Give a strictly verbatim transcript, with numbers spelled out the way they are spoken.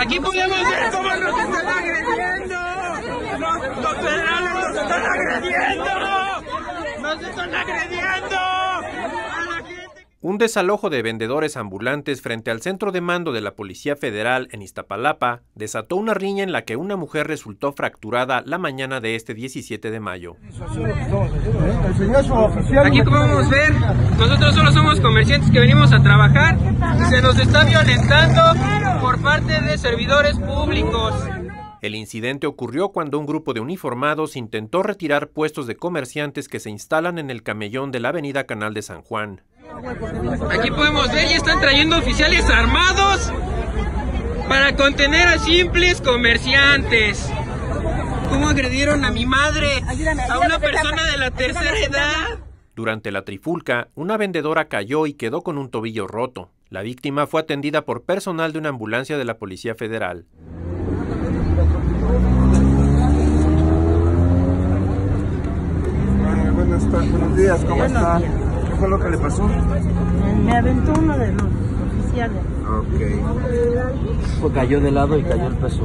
Aquí podemos ver cómo nos están agrediendo. Los federales nos están agrediendo. Nos están agrediendo. Un desalojo de vendedores ambulantes frente al centro de mando de la Policía Federal en Iztapalapa desató una riña en la que una mujer resultó fracturada la mañana de este diecisiete de mayo. Aquí como podemos ver, nosotros solo somos comerciantes que venimos a trabajar y se nos está violentando por parte de servidores públicos. El incidente ocurrió cuando un grupo de uniformados intentó retirar puestos de comerciantes que se instalan en el camellón de la avenida Canal de San Juan. Aquí podemos ver, ya están trayendo oficiales armados para contener a simples comerciantes. ¿Cómo agredieron a mi madre, a una persona de la tercera edad? Durante la trifulca, una vendedora cayó y quedó con un tobillo roto. La víctima fue atendida por personal de una ambulancia de la Policía Federal. Bueno, buenas tardes, buenos días, ¿cómo está? ¿Qué fue lo que le pasó? Me aventó uno de los oficiales. Ok. Pues cayó de lado y cayó el peso.